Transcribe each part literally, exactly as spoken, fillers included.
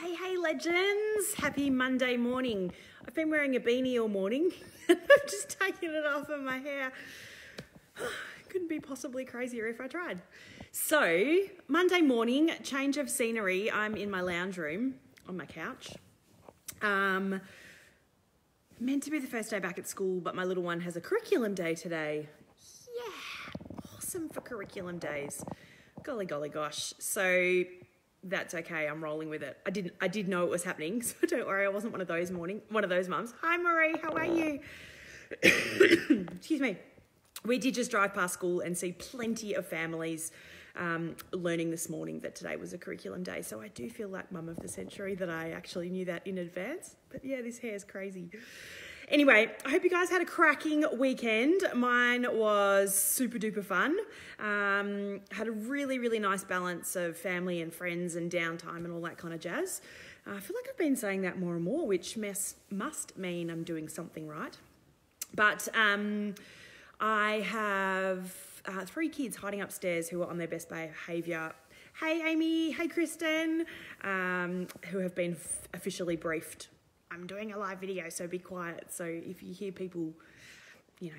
Hey, hey, legends. Happy Monday morning. I've been wearing a beanie all morning. I've just taken it off of my hair. Couldn't be possibly crazier if I tried. So, Monday morning, change of scenery. I'm in my lounge room on my couch. Um, meant to be the first day back at school, but my little one has a curriculum day today. Yeah, awesome for curriculum days. Golly, golly, gosh. So, that's okay, I'm rolling with it. I didn't I did know it was happening, so don't worry, I wasn't one of those morning one of those mums. Hi Marie, how are you? Excuse me. We did just drive past school and see plenty of families um, learning this morning that today was a curriculum day. So I do feel like mum of the century that I actually knew that in advance. But yeah, this hair is crazy. Anyway, I hope you guys had a cracking weekend. Mine was super duper fun. Um, had a really, really nice balance of family and friends and downtime and all that kind of jazz. Uh, I feel like I've been saying that more and more, which mess, must mean I'm doing something right. But um, I have uh, three kids hiding upstairs who are on their best behaviour. Hey, Amy. Hey, Kristen. Um, who have been f officially briefed. I'm doing a live video, so be quiet. So if you hear people, you know,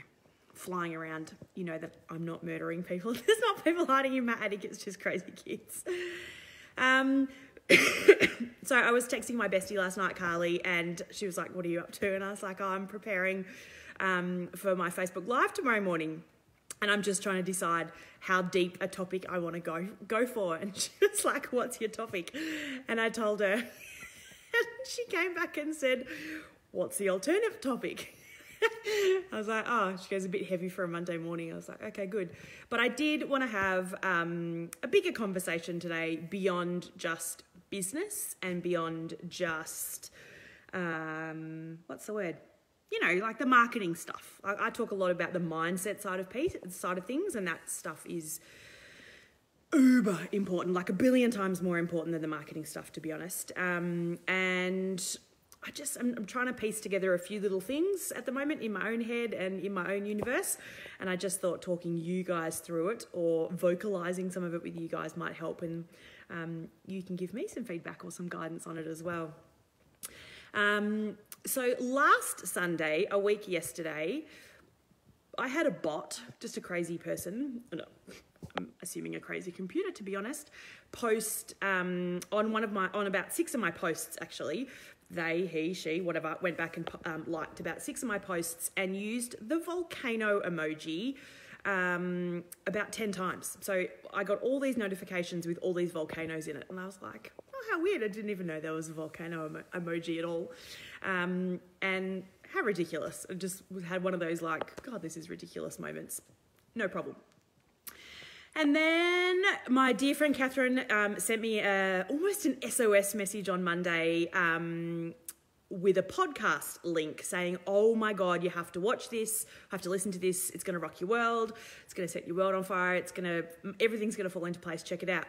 flying around, you know that I'm not murdering people. There's not people hiding in my attic. It's just crazy kids. Um, so I was texting my bestie last night, Carly, and she was like, what are you up to? And I was like, oh, I'm preparing um, for my Facebook Live tomorrow morning. And I'm just trying to decide how deep a topic I want to go, go for. And she was like, what's your topic? And I told her... And she came back and said, what's the alternative topic? I was like, oh, she goes, a bit heavy for a Monday morning. I was like, okay, good. But I did want to have um, a bigger conversation today beyond just business and beyond just, um, what's the word? You know, like the marketing stuff. I, I talk a lot about the mindset side of, piece, side of things, and that stuff is uber important, like a billion times more important than the marketing stuff, to be honest. Um, and I just, I'm, I'm trying to piece together a few little things at the moment in my own head and in my own universe. And I just thought talking you guys through it or vocalizing some of it with you guys might help. And um, you can give me some feedback or some guidance on it as well. Um, so last Sunday, a week yesterday, I had a bot, just a crazy person, no, I'm assuming a crazy computer to be honest, post um, on one of my, on about six of my posts actually, they, he, she, whatever, went back and um, liked about six of my posts and used the volcano emoji um, about ten times. So I got all these notifications with all these volcanoes in it and I was like, oh, how weird, I didn't even know there was a volcano emo emoji at all. Um, and how ridiculous. I just had one of those like, God, this is ridiculous moments. No problem. And then my dear friend Catherine um, sent me a, almost an S O S message on Monday um, with a podcast link saying, oh my God, you have to watch this, have to listen to this. It's going to rock your world. It's going to set your world on fire. It's going to, everything's going to fall into place. Check it out.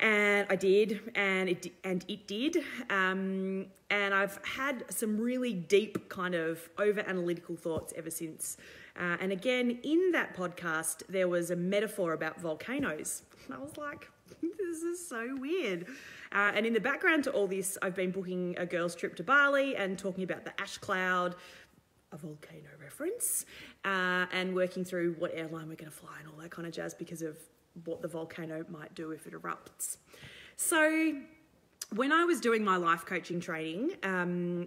And I did, and it and it did, um, and I've had some really deep kind of over-analytical thoughts ever since. Uh, and again, in that podcast, there was a metaphor about volcanoes. And I was like, this is so weird. Uh, and in the background to all this, I've been booking a girls' trip to Bali and talking about the ash cloud, a volcano reference, uh, and working through what airline we're going to fly and all that kind of jazz because of what the volcano might do if it erupts. So when I was doing my life coaching training, um,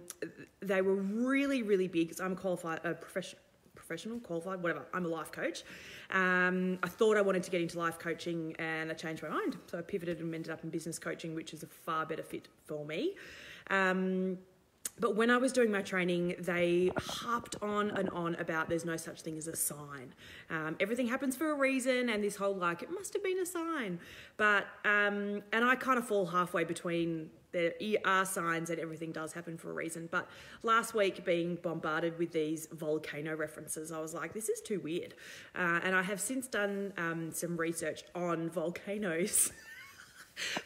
they were really, really big because I'm a qualified, a profession, professional, qualified, whatever, I'm a life coach. Um, I thought I wanted to get into life coaching and I changed my mind. So I pivoted and ended up in business coaching, which is a far better fit for me. Um, But when I was doing my training, they harped on and on about there's no such thing as a sign. Um, everything happens for a reason and this whole like, it must have been a sign. But, um, and I kind of fall halfway between there are signs and everything does happen for a reason. But last week being bombarded with these volcano references, I was like, this is too weird. Uh, and I have since done um, some research on volcanoes.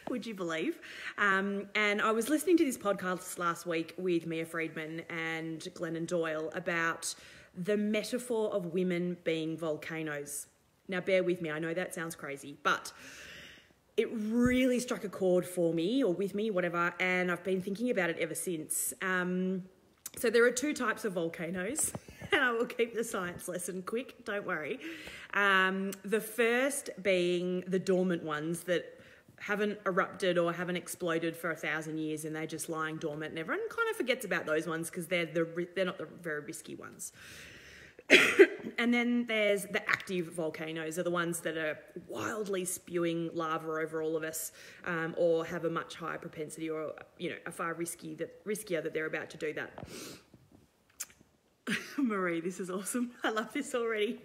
Would you believe? Um, and I was listening to this podcast last week with Mia Friedman and Glennon Doyle about the metaphor of women being volcanoes. Now, bear with me. I know that sounds crazy, but it really struck a chord for me, or with me, whatever, and I've been thinking about it ever since. Um, so there are two types of volcanoes, and I will keep the science lesson quick, don't worry. Um, the first being the dormant ones that haven't erupted or haven't exploded for a thousand years, and they're just lying dormant, and everyone kind of forgets about those ones because they're the they're not the very risky ones. And then there's the active volcanoes, they're the ones that are wildly spewing lava over all of us, um, or have a much higher propensity, or you know, are far risky that riskier that they're about to do that. Marie, this is awesome. I love this already.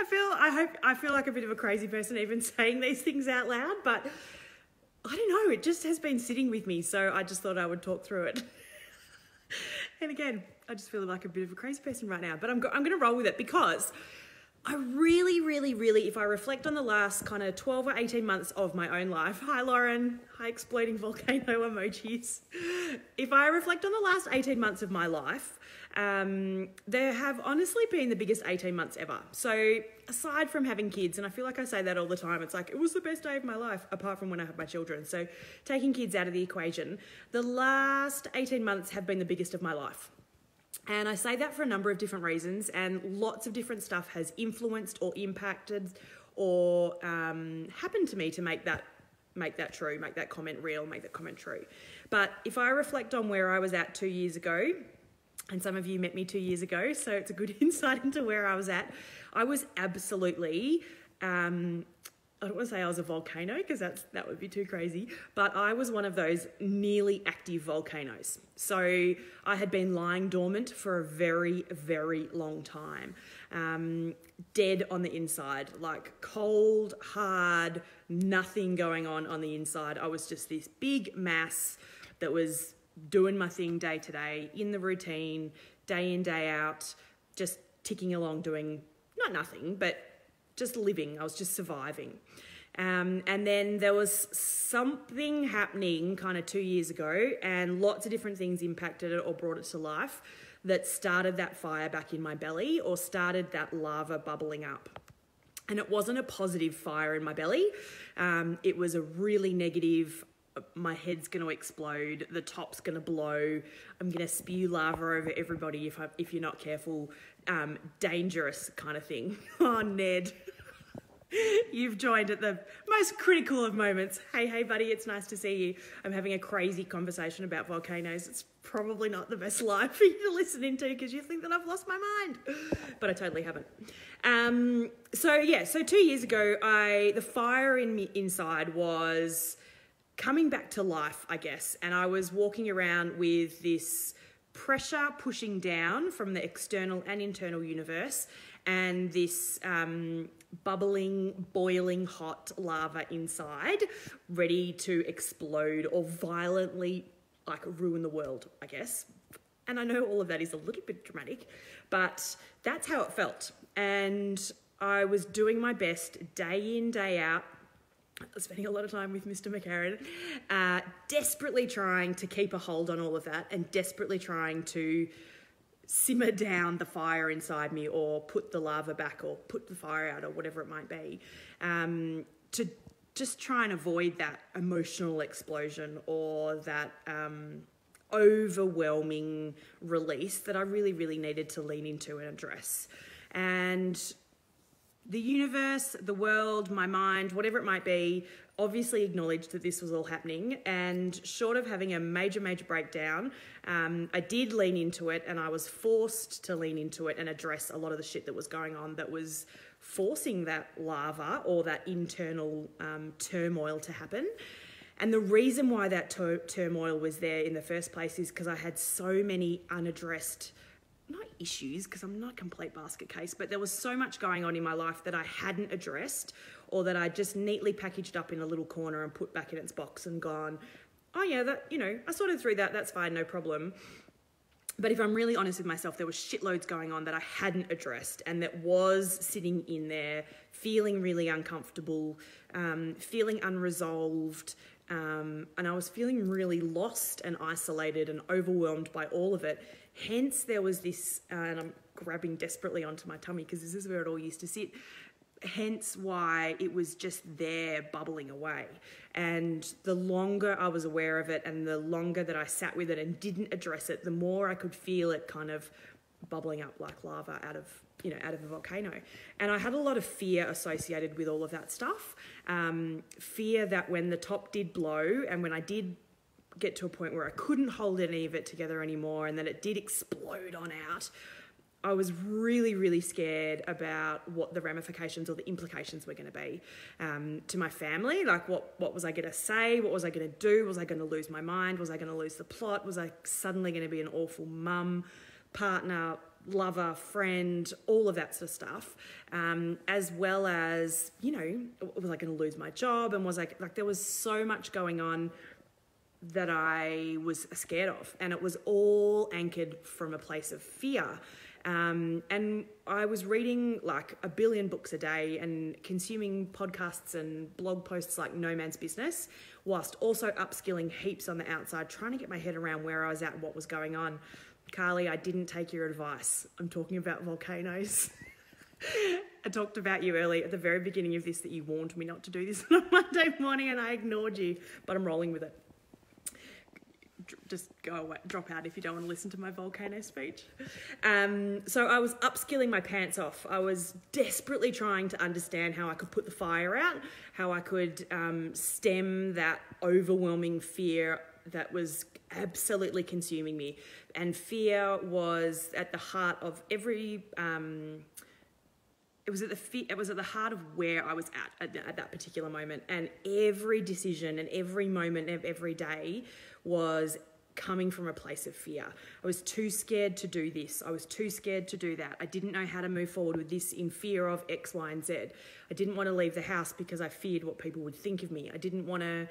I feel I hope I feel like a bit of a crazy person even saying these things out loud, but I don't know, it just has been sitting with me, so I just thought I would talk through it. And again, I just feel like a bit of a crazy person right now, but I'm, go I'm going to roll with it, because I really, really, really, if I reflect on the last kind of twelve or eighteen months of my own life, hi Lauren, hi exploding volcano emojis. If I reflect on the last eighteen months of my life, um, there have honestly been the biggest eighteen months ever. So aside from having kids, and I feel like I say that all the time, it's like, it was the best day of my life, apart from when I had my children. So taking kids out of the equation, the last eighteen months have been the biggest of my life. And I say that for a number of different reasons, and lots of different stuff has influenced or impacted or um, happened to me to make that, make that true, make that comment real, make that comment true. But if I reflect on where I was at two years ago, and some of you met me two years ago, so it's a good insight into where I was at, I was absolutely... Um, I don't want to say I was a volcano, because that's that would be too crazy, but I was one of those nearly active volcanoes. So I had been lying dormant for a very, very long time, um, dead on the inside, like cold, hard, nothing going on on the inside. I was just this big mass that was doing my thing day to day, in the routine, day in, day out, just ticking along, doing not nothing, but just living. I was just surviving. Um, and then there was something happening kind of two years ago, and lots of different things impacted it or brought it to life that started that fire back in my belly, or started that lava bubbling up. And it wasn't a positive fire in my belly. Um, it was a really negative, my head's going to explode, the top's going to blow, I'm going to spew lava over everybody if, I, if you're not careful, um, dangerous kind of thing. Oh, Ned, you've joined at the most critical of moments. Hey, hey, buddy, it's nice to see you. I'm having a crazy conversation about volcanoes. It's probably not the best live for you to listen into, because you think that I've lost my mind, but I totally haven't. Um, so, yeah, so two years ago, I the fire in me inside was... coming back to life, I guess, and I was walking around with this pressure pushing down from the external and internal universe, and this um, bubbling, boiling hot lava inside, ready to explode or violently, like, ruin the world, I guess. And I know all of that is a little bit dramatic, but that's how it felt. And I was doing my best day in, day out, spending a lot of time with Mister McCarran, uh, desperately trying to keep a hold on all of that, and desperately trying to simmer down the fire inside me, or put the lava back, or put the fire out, or whatever it might be, um, to just try and avoid that emotional explosion, or that um, overwhelming release that I really, really needed to lean into and address. And the universe, the world, my mind, whatever it might be, obviously acknowledged that this was all happening, and short of having a major, major breakdown, um, I did lean into it, and I was forced to lean into it and address a lot of the shit that was going on that was forcing that lava or that internal um, turmoil to happen. And the reason why that tur- turmoil was there in the first place is because I had so many unaddressed not issues, because I'm not a complete basket case, but there was so much going on in my life that I hadn't addressed, or that I just neatly packaged up in a little corner and put back in its box and gone, oh yeah, that, you know, I sorted through that, that's fine, no problem. But if I'm really honest with myself, there was shitloads going on that I hadn't addressed, and that was sitting in there, feeling really uncomfortable, um, feeling unresolved, um, and I was feeling really lost and isolated and overwhelmed by all of it. Hence there was this, uh, and I'm grabbing desperately onto my tummy because this is where it all used to sit, hence why it was just there bubbling away. And the longer I was aware of it and the longer that I sat with it and didn't address it, the more I could feel it kind of bubbling up like lava out of, you know, out of a volcano. And I had a lot of fear associated with all of that stuff. Um, fear that when the top did blow and when I did get to a point where I couldn't hold any of it together anymore and that it did explode on out, I was really, really scared about what the ramifications or the implications were going to be um, to my family. Like, what, what was I going to say? What was I going to do? Was I going to lose my mind? Was I going to lose the plot? Was I suddenly going to be an awful mum, partner, lover, friend, all of that sort of stuff, um, as well as, you know, was I going to lose my job? And was I, like, there was so much going on that I was scared of, and it was all anchored from a place of fear. Um, and I was reading like a billion books a day and consuming podcasts and blog posts like no man's business, whilst also upskilling heaps on the outside, trying to get my head around where I was at and what was going on. Carly, I didn't take your advice. I'm talking about volcanoes. I talked about you early at the very beginning of this that you warned me not to do this on a Monday morning, and I ignored you, but I'm rolling with it. Just go away, drop out if you don't want to listen to my volcano speech. Um, so I was upskilling my pants off. I was desperately trying to understand how I could put the fire out, how I could um, stem that overwhelming fear that was absolutely consuming me. And fear was at the heart of every... Um, It was, at the, it was at the heart of where I was at at, the, at that particular moment. And every decision and every moment of every day was coming from a place of fear. I was too scared to do this. I was too scared to do that. I didn't know how to move forward with this in fear of X, Y, and Z. I didn't want to leave the house because I feared what people would think of me. I didn't want to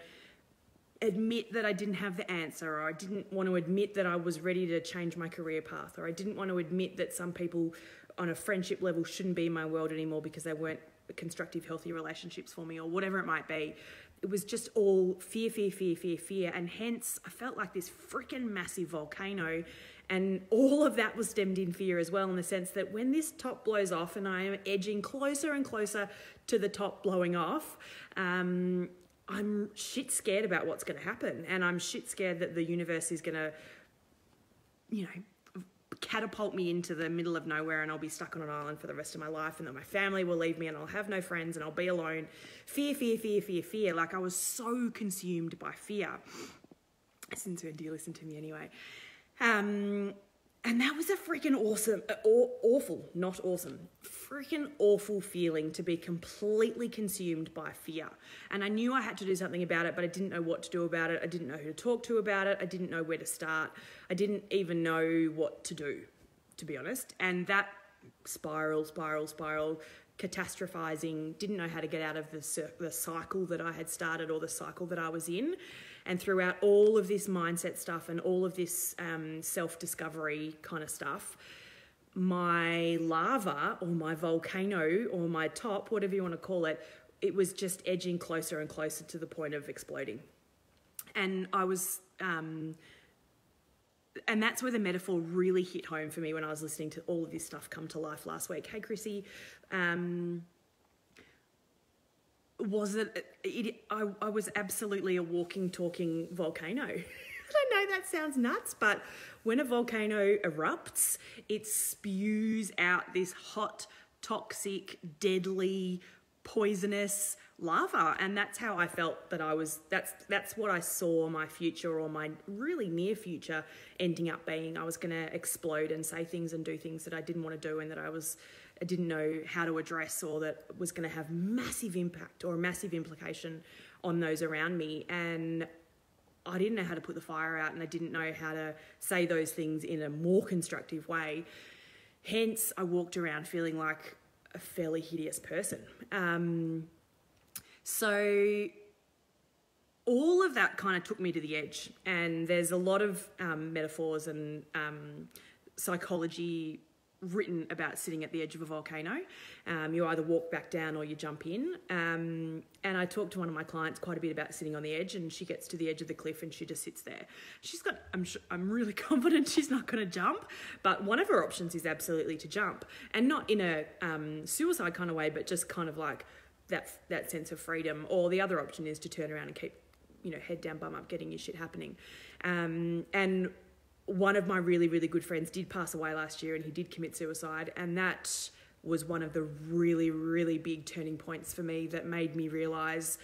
admit that I didn't have the answer, or I didn't want to admit that I was ready to change my career path, or I didn't want to admit that some people on a friendship level shouldn't be in my world anymore because they weren't constructive, healthy relationships for me, or whatever it might be. It was just all fear, fear, fear, fear, fear. And hence I felt like this freaking massive volcano, and all of that was stemmed in fear as well, in the sense that when this top blows off and I am edging closer and closer to the top blowing off, um, I'm shit scared about what's going to happen. And I'm shit scared that the universe is going to, you know, catapult me into the middle of nowhere, and I'll be stuck on an island for the rest of my life, and that my family will leave me, and I'll have no friends, and I'll be alone. Fear, fear, fear, fear, fear. Like, I was so consumed by fear. Since when do you listen to me anyway? Um, and that was a freaking awesome, aw awful, not awesome, freaking awful feeling, to be completely consumed by fear. And I knew I had to do something about it, but I didn't know what to do about it. I didn't know who to talk to about it. I didn't know where to start. I didn't even know what to do, to be honest. And that spiral, spiral, spiral, catastrophizing, didn't know how to get out of the, the cycle that I had started, or the cycle that I was in. And throughout all of this mindset stuff and all of this um, self-discovery kind of stuff, my lava, or my volcano, or my top, whatever you want to call it, it was just edging closer and closer to the point of exploding. And I was... Um, And that's where the metaphor really hit home for me when I was listening to all of this stuff come to life last week. Hey, Chrissy, um, was it, it I, I was absolutely a walking, talking volcano. I know that sounds nuts, but when a volcano erupts, it spews out this hot, toxic, deadly, poisonous lava. And that's how I felt that I was, that's that's what I saw my future, or my really near future, ending up being. I was going to explode and say things and do things that I didn't want to do, and that I was I didn't know how to address, or that was going to have massive impact or massive implication on those around me. And I didn't know how to put the fire out, and I didn't know how to say those things in a more constructive way. Hence I walked around feeling like a fairly hideous person. Um, so all of that kind of took me to the edge. And there's a lot of um, metaphors and um, psychology written about sitting at the edge of a volcano. Um, you either walk back down or you jump in. Um, and I talked to one of my clients quite a bit about sitting on the edge, and she gets to the edge of the cliff and she just sits there. She's got, I'm, sure, I'm really confident she's not going to jump, but one of her options is absolutely to jump, and not in a um, suicide kind of way, but just kind of like that, that sense of freedom. Or the other option is to turn around and keep, you know, head down, bum up, getting your shit happening. Um, and one of my really, really good friends did pass away last year, and he did commit suicide, and that was one of the really, really big turning points for me that made me realise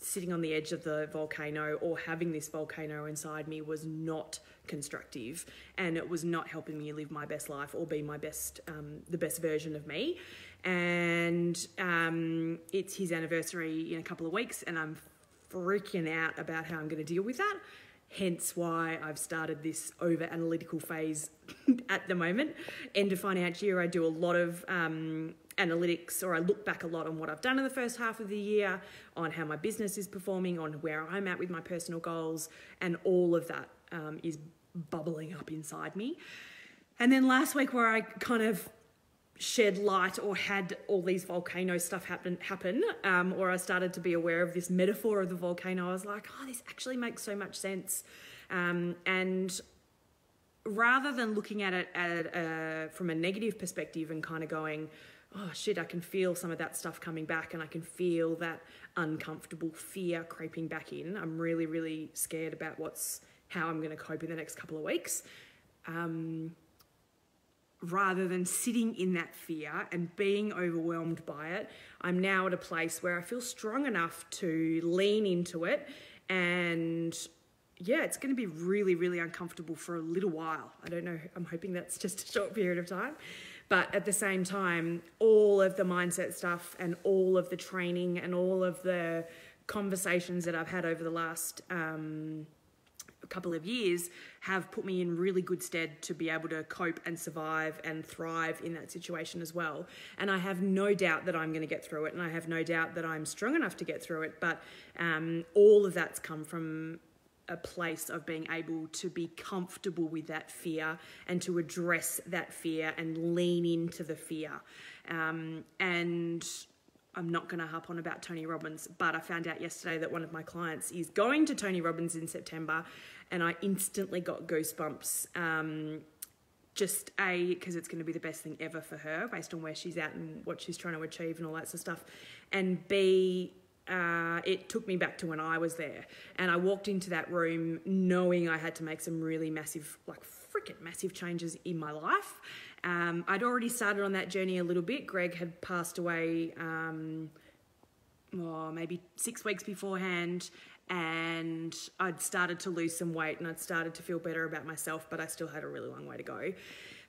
sitting on the edge of the volcano, or having this volcano inside me, was not constructive, and it was not helping me live my best life or be my best, um, the best version of me. And um, it's his anniversary in a couple of weeks, and I'm freaking out about how I'm going to deal with that. Hence why I've started this over-analytical phase at the moment. End of financial year, I do a lot of um, analytics, or I look back a lot on what I've done in the first half of the year, on how my business is performing, on where I'm at with my personal goals, and all of that um, is bubbling up inside me. And then last week, where I kind of shed light, or had all these volcano stuff happen happen um, or I started to be aware of this metaphor of the volcano, I was like, oh, this actually makes so much sense. Um, and rather than looking at it at, uh, from a negative perspective and kind of going, oh shit, I can feel some of that stuff coming back, and I can feel that uncomfortable fear creeping back in, I'm really, really scared about what's how I'm going to cope in the next couple of weeks. Um, rather than sitting in that fear and being overwhelmed by it, I'm now at a place where I feel strong enough to lean into it. And yeah, it's going to be really, really uncomfortable for a little while. I don't know. I'm hoping that's just a short period of time. But at the same time, all of the mindset stuff and all of the training and all of the conversations that I've had over the last um a couple of years have put me in really good stead to be able to cope and survive and thrive in that situation as well. And I have no doubt that I'm going to get through it, and I have no doubt that I'm strong enough to get through it. But um, all of that's come from a place of being able to be comfortable with that fear, and to address that fear and lean into the fear. Um, and I'm not going to harp on about Tony Robbins, but I found out yesterday that one of my clients is going to Tony Robbins in September, and I instantly got goosebumps. Um, just A, because it's going to be the best thing ever for her based on where she's at and what she's trying to achieve and all that sort of stuff. And B, uh, it took me back to when I was there, and I walked into that room knowing I had to make some really massive, like freaking massive changes in my life. Um, I'd already started on that journey a little bit. Greg had passed away um, oh, maybe six weeks beforehand, and I'd started to lose some weight, and I'd started to feel better about myself, but I still had a really long way to go.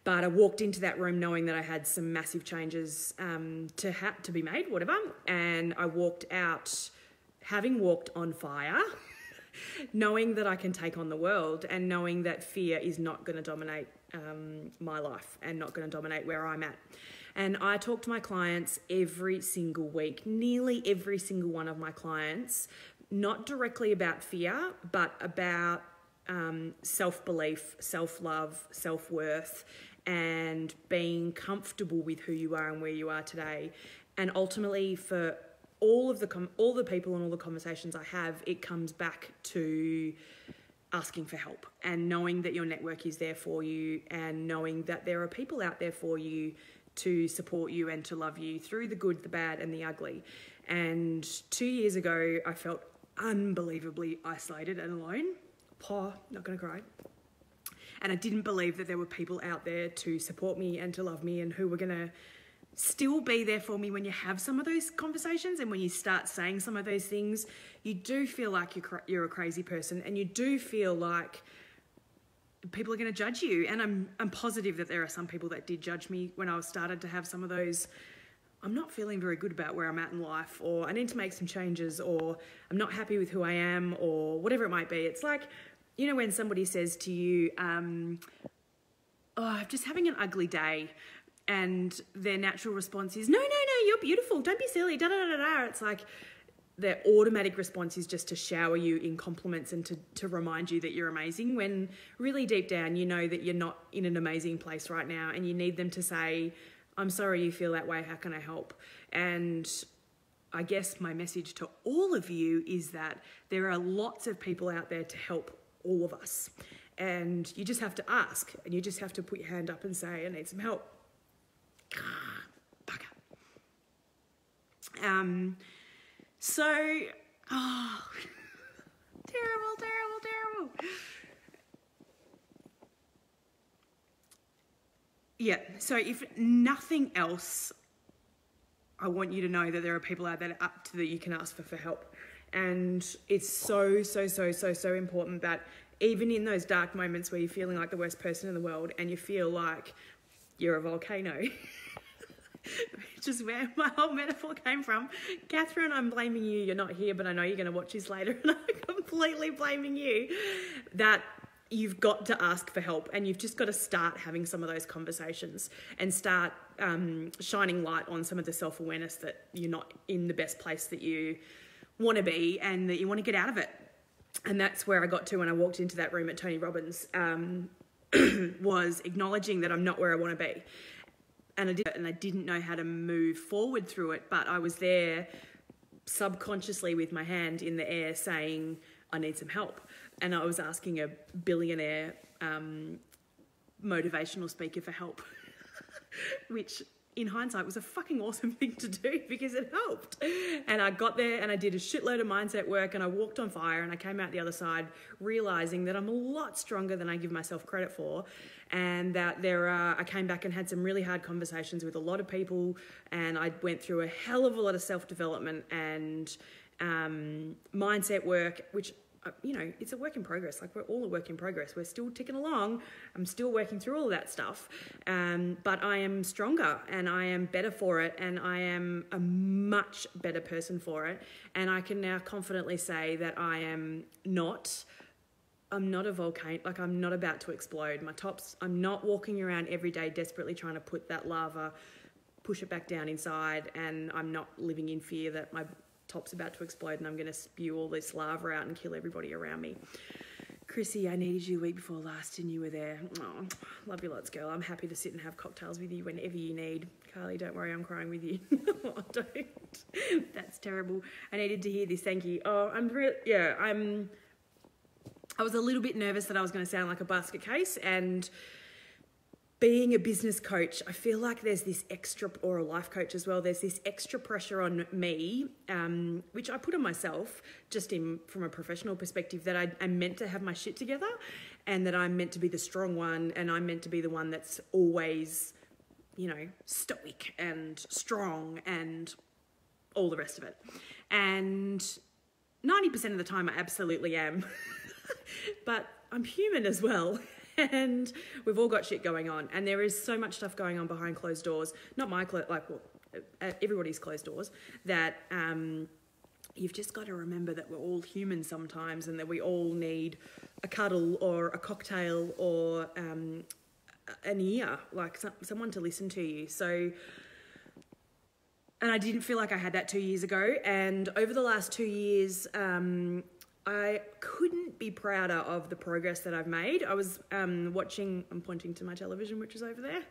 But I walked into that room knowing that I had some massive changes um, to ha- to be made, whatever, and I walked out having walked on fire, knowing that I can take on the world, and knowing that fear is not going to dominate um, my life, and not going to dominate where I'm at. And I talk to my clients every single week, nearly every single one of my clients, not directly about fear, but about um, self-belief, self-love, self-worth, and being comfortable with who you are and where you are today. And ultimately, for All of the com all the people and all the conversations I have, it comes back to asking for help, and knowing that your network is there for you, and knowing that there are people out there for you to support you and to love you through the good, the bad, and the ugly. And two years ago, I felt unbelievably isolated and alone. Paw, not gonna cry. And I didn't believe that there were people out there to support me and to love me, and who were gonna still be there for me when you have some of those conversations, and when you start saying some of those things, you do feel like you're, cra you're a crazy person, and you do feel like people are going to judge you. And I'm, I'm positive that there are some people that did judge me when I was started to have some of those, I'm not feeling very good about where I'm at in life, or I need to make some changes, or I'm not happy with who I am, or whatever it might be. It's like, you know, when somebody says to you, um, oh, I'm just having an ugly day. And their natural response is, no, no, no, you're beautiful. Don't be silly. Da, da, da, da. It's like their automatic response is just to shower you in compliments and to, to remind you that you're amazing, when really deep down you know that you're not in an amazing place right now, and you need them to say, I'm sorry you feel that way, how can I help? And I guess my message to all of you is that there are lots of people out there to help all of us, and you just have to ask, and you just have to put your hand up and say, I need some help. Um, so, oh, terrible, terrible, terrible. Yeah, so if nothing else, I want you to know that there are people out there up to that you can ask for, for help. And it's so, so, so, so, so important that even in those dark moments where you're feeling like the worst person in the world and you feel like you're a volcano, which is where my whole metaphor came from. Catherine, I'm blaming you. You're not here, but I know you're going to watch this later, and I'm completely blaming you. That you've got to ask for help, and you've just got to start having some of those conversations and start um, shining light on some of the self-awareness that you're not in the best place that you want to be and that you want to get out of it. And that's where I got to when I walked into that room at Tony Robbins, um, was acknowledging that I'm not where I want to be. And I, did, and I didn't know how to move forward through it, but I was there subconsciously with my hand in the air saying, I need some help. And I was asking a billionaire um, motivational speaker for help, which in hindsight was a fucking awesome thing to do because it helped. And I got there and I did a shitload of mindset work and I walked on fire and I came out the other side realizing that I'm a lot stronger than I give myself credit for, and that there are, I came back and had some really hard conversations with a lot of people, and I went through a hell of a lot of self-development and um, mindset work, which, you know, it's a work in progress. Like, we're all a work in progress. We're still ticking along. I'm still working through all of that stuff. Um, but I am stronger and I am better for it, and I am a much better person for it. And I can now confidently say that I am not, I'm not a volcano. Like, I'm not about to explode. My tops, I'm not walking around every day desperately trying to put that lava, push it back down inside. And I'm not living in fear that my top's about to explode and I'm going to spew all this lava out and kill everybody around me. Chrissy, I needed you the week before last and you were there. Oh, love you lots, girl. I'm happy to sit and have cocktails with you whenever you need. Carly, don't worry, I'm crying with you. No, I don't. That's terrible. I needed to hear this. Thank you. Oh, I'm really, yeah, I'm, I was a little bit nervous that I was going to sound like a basket case, and being a business coach, I feel like there's this extra, or a life coach as well, there's this extra pressure on me, um, which I put on myself just in from a professional perspective, that I, I'm meant to have my shit together and that I'm meant to be the strong one and I'm meant to be the one that's always, you know, stoic and strong and all the rest of it. And ninety percent of the time I absolutely am, but I'm human as well. And we've all got shit going on, and there is so much stuff going on behind closed doors, not my clo like well, everybody's closed doors, that um, you've just got to remember that we're all human sometimes, and that we all need a cuddle or a cocktail or um, an ear, like some, someone to listen to you. So, and I didn't feel like I had that two years ago, and over the last two years, um, I couldn't be prouder of the progress that I've made. I was um, watching, I'm pointing to my television, which is over there.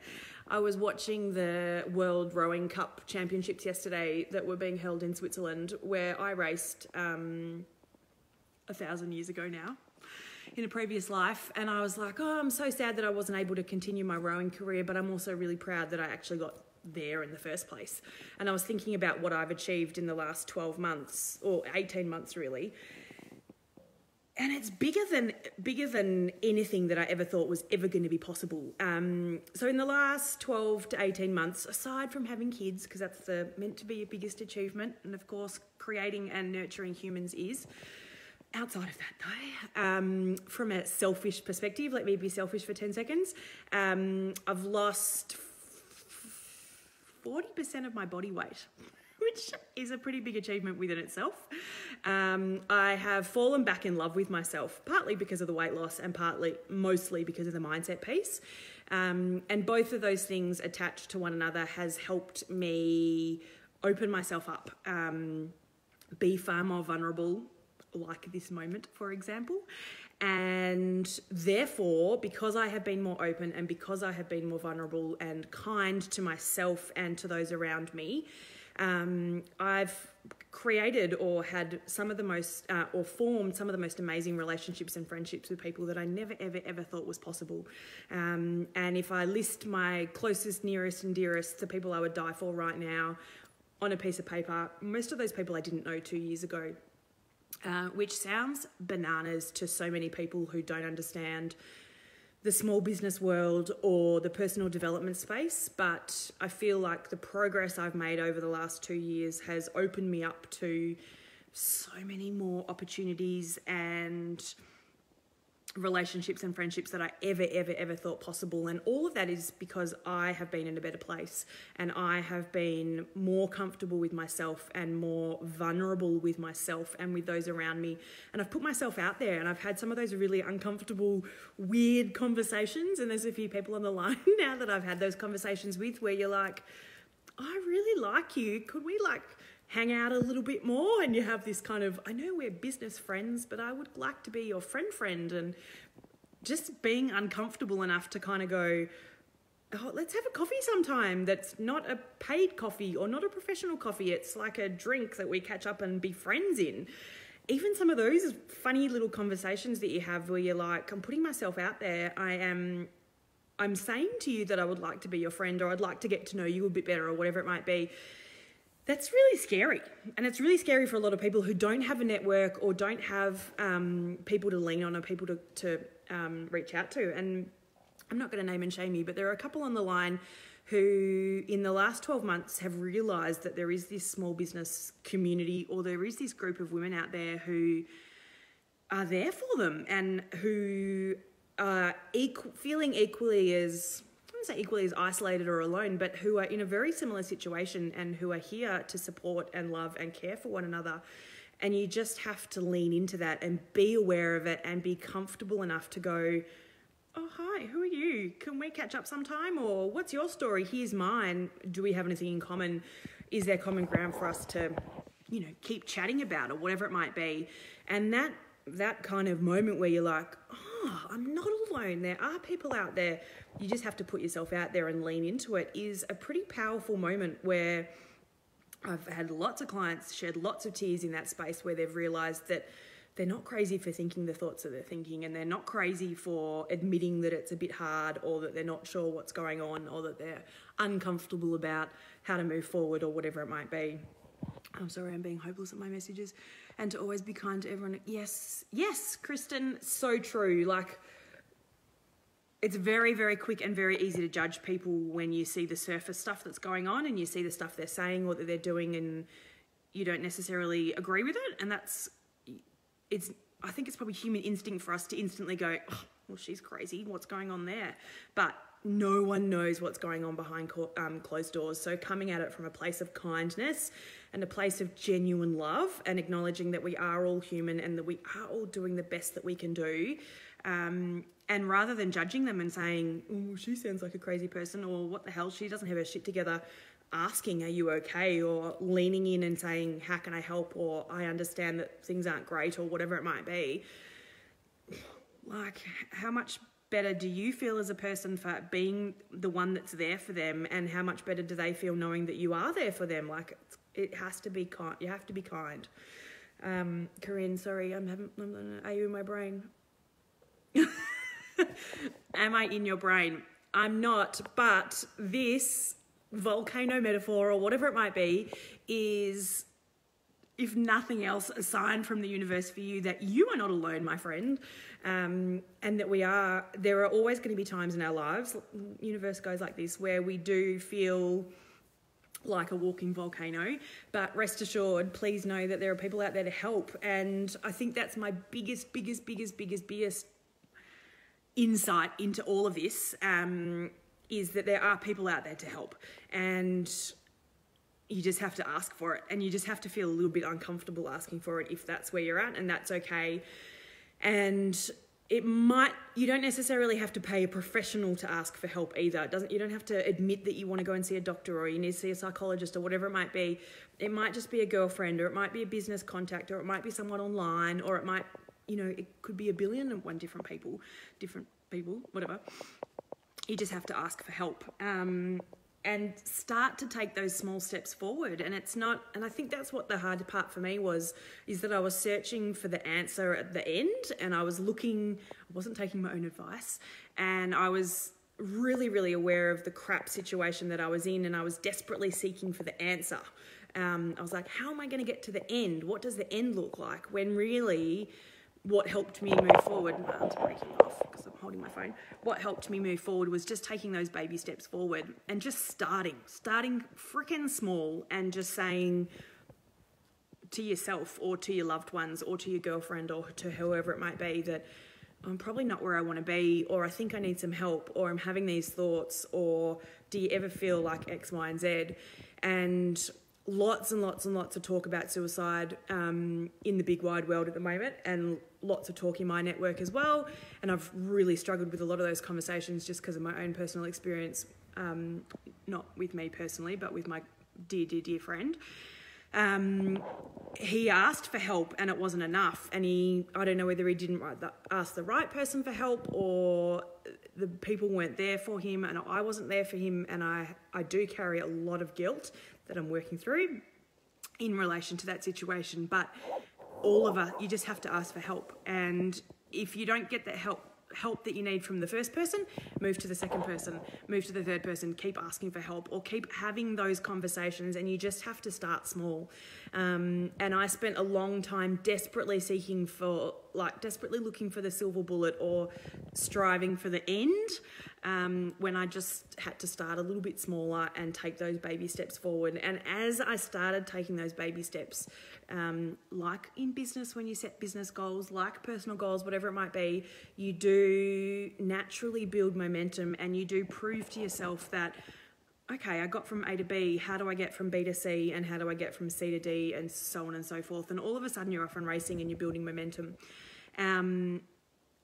I was watching the World Rowing Cup Championships yesterday that were being held in Switzerland, where I raced um, a thousand years ago now in a previous life. And I was like, oh, I'm so sad that I wasn't able to continue my rowing career, but I'm also really proud that I actually got there in the first place. And I was thinking about what I've achieved in the last twelve months, or eighteen months really. And it's bigger than bigger than anything that I ever thought was ever going to be possible. Um, so in the last twelve to eighteen months, aside from having kids, because that's the, meant to be your biggest achievement, and of course creating and nurturing humans is, outside of that though, um, from a selfish perspective, let me be selfish for ten seconds, um, I've lost forty percent of my body weight, which is a pretty big achievement within itself. Um, I have fallen back in love with myself, partly because of the weight loss and partly, mostly because of the mindset piece. Um, and both of those things attached to one another has helped me open myself up, um, be far more vulnerable, like this moment, for example. And therefore, because I have been more open and because I have been more vulnerable and kind to myself and to those around me, um, I've created or had some of the most, uh, or formed some of the most amazing relationships and friendships with people that I never, ever, ever thought was possible. Um, and if I list my closest, nearest and dearest, the people I would die for right now, on a piece of paper, most of those people I didn't know two years ago. Uh, which sounds bananas to so many people who don't understand the small business world or the personal development space, but I feel like the progress I've made over the last two years has opened me up to so many more opportunities and relationships and friendships that I ever, ever, ever thought possible. And all of that is because I have been in a better place and I have been more comfortable with myself and more vulnerable with myself and with those around me. And I've put myself out there and I've had some of those really uncomfortable, weird conversations. And there's a few people on the line now that I've had those conversations with where you're like, I really like you. Could we like hang out a little bit more? And you have this kind of, I know we're business friends, but I would like to be your friend friend. And just being uncomfortable enough to kind of go, oh, let's have a coffee sometime that's not a paid coffee or not a professional coffee. It's like a drink that we catch up and be friends in. Even some of those funny little conversations that you have where you're like, I'm putting myself out there. I am... I'm saying to you that I would like to be your friend, or I'd like to get to know you a bit better, or whatever it might be. That's really scary. And it's really scary for a lot of people who don't have a network or don't have um, people to lean on or people to, to um, reach out to. And I'm not going to name and shame you, but there are a couple on the line who in the last twelve months have realised that there is this small business community, or there is this group of women out there who are there for them and who Uh, equal, feeling equally as, I don't want to say equally as isolated or alone, but who are in a very similar situation and who are here to support and love and care for one another. And you just have to lean into that and be aware of it and be comfortable enough to go, oh, hi, who are you? Can we catch up sometime? Or what's your story? Here's mine. Do we have anything in common? Is there common ground for us to, you know, keep chatting about, or whatever it might be? And that that kind of moment where you're like, oh, I'm not alone. There are people out there. You just have to put yourself out there and lean into it, is a pretty powerful moment where I've had lots of clients shed lots of tears in that space, where they've realised that they're not crazy for thinking the thoughts that they're thinking, and they're not crazy for admitting that it's a bit hard, or that they're not sure what's going on, or that they're uncomfortable about how to move forward, or whatever it might be. I'm sorry, I'm being hopeless at my messages. And to always be kind to everyone. Yes, yes, Kristen, so true. Like, it's very, very quick and very easy to judge people when you see the surface stuff that's going on, and you see the stuff they're saying or that they're doing, and you don't necessarily agree with it. And that's, it's, I think it's probably human instinct for us to instantly go, oh, well, she's crazy. What's going on there? But no one knows what's going on behind um, closed doors. So coming at it from a place of kindness and a place of genuine love, and acknowledging that we are all human and that we are all doing the best that we can do. Um, and rather than judging them and saying, oh, she sounds like a crazy person, or what the hell, she doesn't have her shit together, asking, are you okay? Or leaning in and saying, how can I help? Or I understand that things aren't great, or whatever it might be. Like, how much better do you feel as a person for being the one that's there for them, and how much better do they feel knowing that you are there for them? Like, it's, it has to be kind. You have to be kind. Um, Corinne, sorry, I'm having, I'm, are you in my brain? Am I in your brain? I'm not, but this volcano metaphor, or whatever it might be, is, if nothing else, a sign from the universe for you that you are not alone, my friend, um, and that we are, there are always going to be times in our lives, universe goes like this, where we do feel like a walking volcano, but rest assured, please know that there are people out there to help. And I think that's my biggest, biggest, biggest, biggest, biggest insight into all of this, um, is that there are people out there to help. And you just have to ask for it, and you just have to feel a little bit uncomfortable asking for it if that's where you're at, and that's okay. And it might, you don't necessarily have to pay a professional to ask for help either. It doesn't, you don't have to admit that you want to go and see a doctor or you need to see a psychologist or whatever it might be. It might just be a girlfriend, or it might be a business contact, or it might be someone online, or it might, you know, it could be a billion and one different people, different people, whatever. You just have to ask for help. Um, and start to take those small steps forward. And it's not, and I think that's what the hard part for me was, is that I was searching for the answer at the end, and I was looking, I wasn't taking my own advice, and I was really, really aware of the crap situation that I was in, and I was desperately seeking for the answer. Um, I was like, how am I gonna get to the end? What does the end look like? When really, what helped me move forward, my arm's breaking off because I'm holding my phone, what helped me move forward was just taking those baby steps forward and just starting, starting frickin' small, and just saying to yourself or to your loved ones or to your girlfriend or to whoever it might be that I'm probably not where I want to be, or I think I need some help, or I'm having these thoughts, or do you ever feel like X, Y, and Z? And lots and lots and lots of talk about suicide um, in the big wide world at the moment, and lots of talk in my network as well. And I've really struggled with a lot of those conversations just because of my own personal experience, um, not with me personally, but with my dear, dear, dear friend. Um, he asked for help and it wasn't enough. And he, I don't know whether he didn't write the, ask the right person for help, or the people weren't there for him and I wasn't there for him. And I, I do carry a lot of guilt that I'm working through in relation to that situation. But all of us, you just have to ask for help. And if you don't get that help, help that you need from the first person, move to the second person, move to the third person, keep asking for help, or keep having those conversations, and you just have to start small. Um, and I spent a long time desperately seeking for, like desperately looking for the silver bullet or striving for the end, um, when I just had to start a little bit smaller and take those baby steps forward. And as I started taking those baby steps, um, like in business, when you set business goals, like personal goals, whatever it might be, you do naturally build momentum, and you do prove to yourself that, okay, I got from A to B, how do I get from B to C, and how do I get from C to D, and so on and so forth. And all of a sudden you're off and racing and you're building momentum. Um,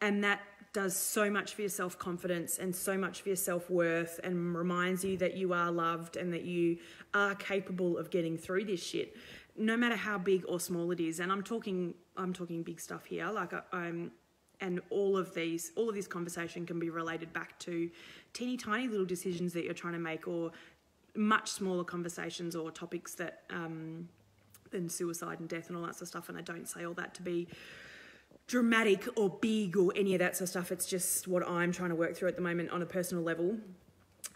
and that does so much for your self-confidence and so much for your self-worth, and reminds you that you are loved and that you are capable of getting through this shit, no matter how big or small it is. And I'm talking, I'm talking big stuff here. Like I, I'm... And all of these, all of this conversation can be related back to teeny tiny little decisions that you're trying to make, or much smaller conversations or topics that, um, than suicide and death and all that sort of stuff. And I don't say all that to be dramatic or big or any of that sort of stuff. It's just what I'm trying to work through at the moment on a personal level.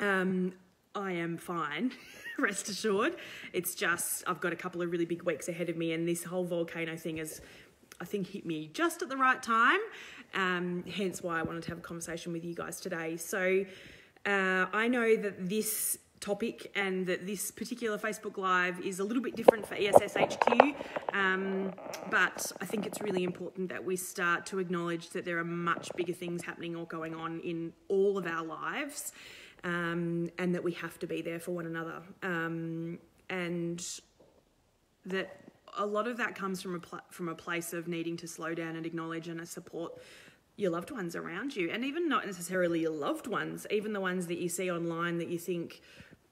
Um, I am fine, rest assured. It's just, I've got a couple of really big weeks ahead of me, and this whole volcano thing is, I think, hit me just at the right time, um, hence why I wanted to have a conversation with you guys today. So uh, I know that this topic and that this particular Facebook Live is a little bit different for E S S H Q, um, but I think it's really important that we start to acknowledge that there are much bigger things happening or going on in all of our lives, um, and that we have to be there for one another, um, and that a lot of that comes from a pl from a place of needing to slow down and acknowledge and support your loved ones around you, and even not necessarily your loved ones, even the ones that you see online that you think,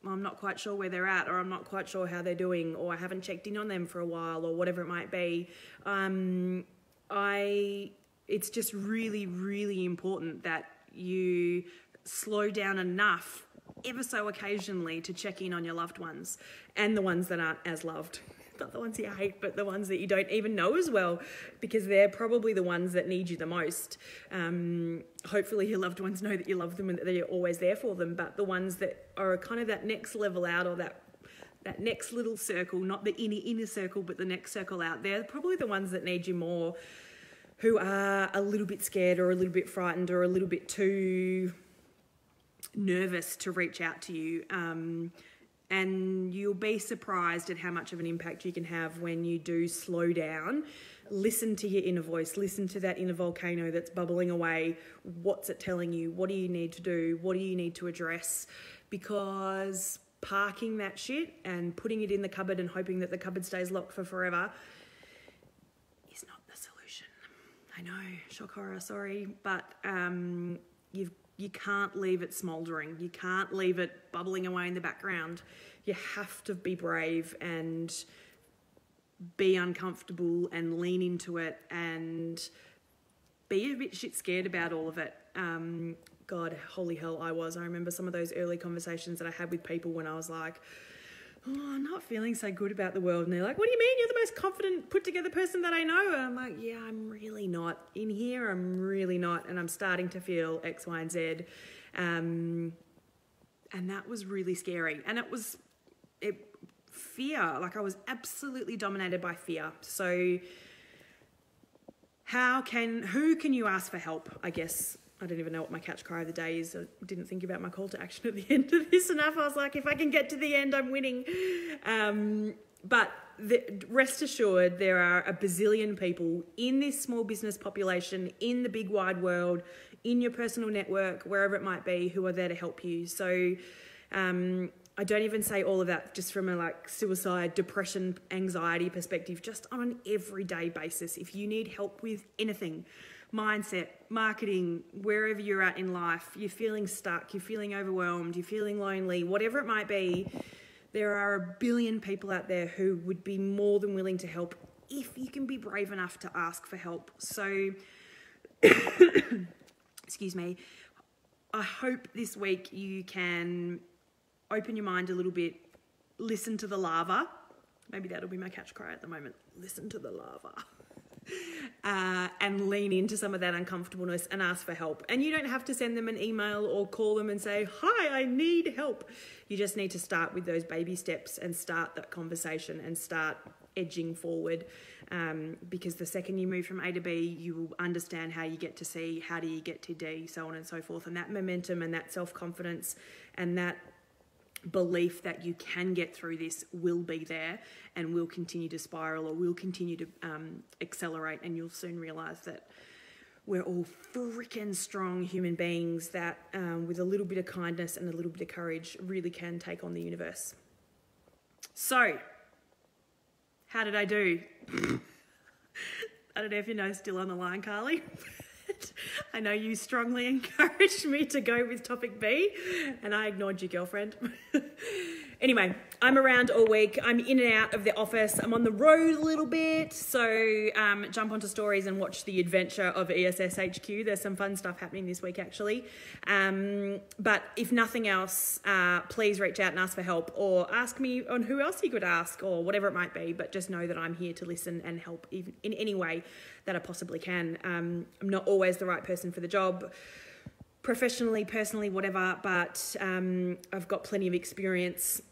well, I'm not quite sure where they're at, or I'm not quite sure how they're doing, or I haven't checked in on them for a while, or whatever it might be. Um, I, it's just really, really important that you slow down enough ever so occasionally to check in on your loved ones, and the ones that aren't as loved. Not the ones you hate, but the ones that you don't even know as well, because they're probably the ones that need you the most. Um, hopefully your loved ones know that you love them and that you're always there for them, but the ones that are kind of that next level out, or that that next little circle, not the inner, inner circle, but the next circle out, they're probably the ones that need you more, who are a little bit scared or a little bit frightened or a little bit too nervous to reach out to you. Um, And you'll be surprised at how much of an impact you can have when you do slow down, listen to your inner voice, listen to that inner volcano that's bubbling away. What's it telling you? What do you need to do? What do you need to address? Because parking that shit and putting it in the cupboard and hoping that the cupboard stays locked for forever is not the solution. I know, shock horror, sorry, but um, you've, you can't leave it smouldering. You can't leave it bubbling away in the background. You have to be brave and be uncomfortable and lean into it and be a bit shit scared about all of it. Um, God, holy hell, I was. I remember some of those early conversations that I had with people when I was like, oh, I'm not feeling so good about the world. And they're like, what do you mean? You're the most confident, put together person that I know. And I'm like, yeah, I'm really not. In here, I'm really not. And I'm starting to feel X, Y, and Z. Um, and that was really scary. And it was it, fear. Like, I was absolutely dominated by fear. So how can, who can you ask for help, I guess? I don't even know what my catch cry of the day is. I didn't think about my call to action at the end of this enough. I was like, if I can get to the end, I'm winning. Um, but the, rest assured, there are a bazillion people in this small business population, in the big wide world, in your personal network, wherever it might be, who are there to help you. So um, I don't even say all of that just from a like suicide, depression, anxiety perspective, just on an everyday basis. If you need help with anything, mindset, marketing, wherever you're at in life, you're feeling stuck, you're feeling overwhelmed, you're feeling lonely, whatever it might be, there are a billion people out there who would be more than willing to help if you can be brave enough to ask for help. So, excuse me, I hope this week you can open your mind a little bit, listen to the lava. Maybe that'll be my catch cry at the moment. Listen to the lava. Uh, and lean into some of that uncomfortableness and ask for help. And you don't have to send them an email or call them and say, hi, I need help. You just need to start with those baby steps and start that conversation and start edging forward, um, because the second you move from A to B, you will understand how you get to C, how do you get to D, so on and so forth. And that momentum and that self-confidence and that belief that you can get through this will be there and will continue to spiral or will continue to um, accelerate, and you'll soon realise that we're all freaking strong human beings that um, with a little bit of kindness and a little bit of courage really can take on the universe. So, how did I do? I don't know if you know, still on the line, Carly. I know you strongly encouraged me to go with topic B and I ignored you, girlfriend. Anyway, I'm around all week. I'm in and out of the office. I'm on the road a little bit. So um, jump onto stories and watch the adventure of E S S H Q. There's some fun stuff happening this week, actually. Um, but if nothing else, uh, please reach out and ask for help or ask me on who else you could ask or whatever it might be. But just know that I'm here to listen and help even in any way that I possibly can. Um, I'm not always the right person for the job, professionally, personally, whatever, but um, I've got plenty of experience.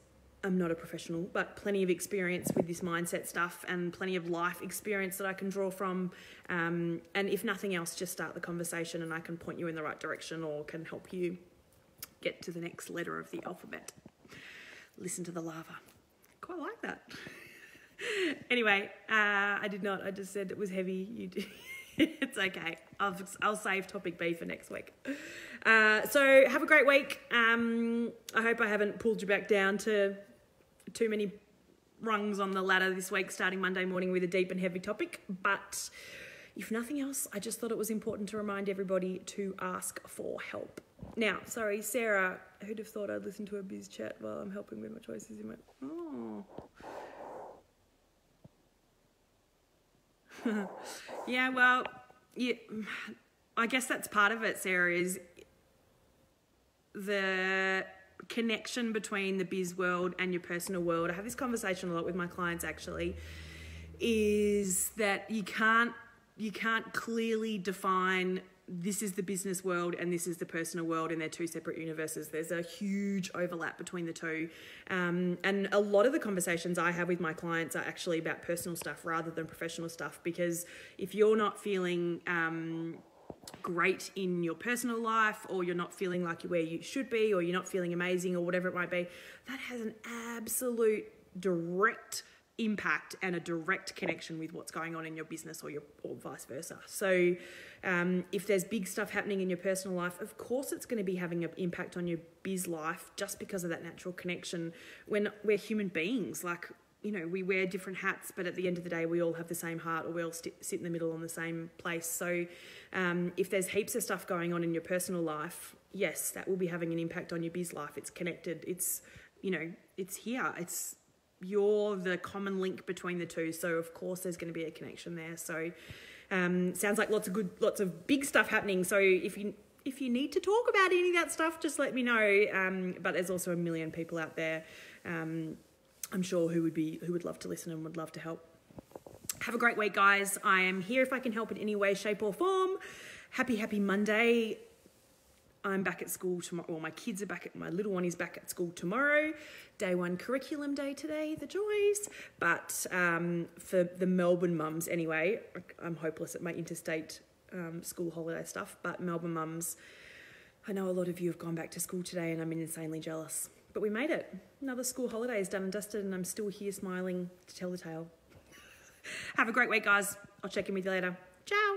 I'm not a professional, but plenty of experience with this mindset stuff and plenty of life experience that I can draw from. Um, and if nothing else, just start the conversation and I can point you in the right direction or can help you get to the next letter of the alphabet. Listen to the lava. Quite like that. Anyway, uh, I did not. I just said it was heavy. You did. It's okay. I'll, I'll save topic B for next week. Uh, so have a great week. Um, I hope I haven't pulled you back down to too many rungs on the ladder this week, starting Monday morning with a deep and heavy topic. But if nothing else, I just thought it was important to remind everybody to ask for help. Now, sorry, Sarah, who'd have thought I'd listen to a biz chat while I'm helping with my choices in my... Oh... Yeah, well, you, I guess that's part of it, Sarah, is the connection between the biz world and your personal world. I have this conversation a lot with my clients, actually, is that you can't, you can't clearly define this is the business world and this is the personal world, and they're two separate universes. There's a huge overlap between the two. Um, and a lot of the conversations I have with my clients are actually about personal stuff rather than professional stuff, because if you're not feeling um, great in your personal life, or you're not feeling like you're where you should be, or you're not feeling amazing, or whatever it might be, that has an absolute direct impact and a direct connection with what's going on in your business, or your, or vice versa. So um, if there's big stuff happening in your personal life, of course it's going to be having an impact on your biz life, just because of that natural connection. When we're human beings, like, you know, we wear different hats, but at the end of the day, we all have the same heart, or we all st- sit in the middle on the same place. So um, if there's heaps of stuff going on in your personal life, yes, that will be having an impact on your biz life. It's connected. It's, you know, it's here. It's, you're the common link between the two. So of course there's going to be a connection there. So um, sounds like lots of good, lots of big stuff happening. So if you, if you need to talk about any of that stuff, just let me know. Um, but there's also a million people out there, um, I'm sure, who would be, who would love to listen and would love to help. Have a great week, guys. I am here if I can help in any way, shape or form. Happy, happy Monday. I'm back at school tomorrow. Well, my kids are back at, my little one is back at school tomorrow. Day one curriculum day today, the joys. But um, for the Melbourne mums anyway, I'm hopeless at my interstate um, school holiday stuff, but Melbourne mums, I know a lot of you have gone back to school today and I'm insanely jealous. But we made it. Another school holiday is done and dusted, and I'm still here smiling to tell the tale. Have a great week, guys. I'll check in with you later. Ciao.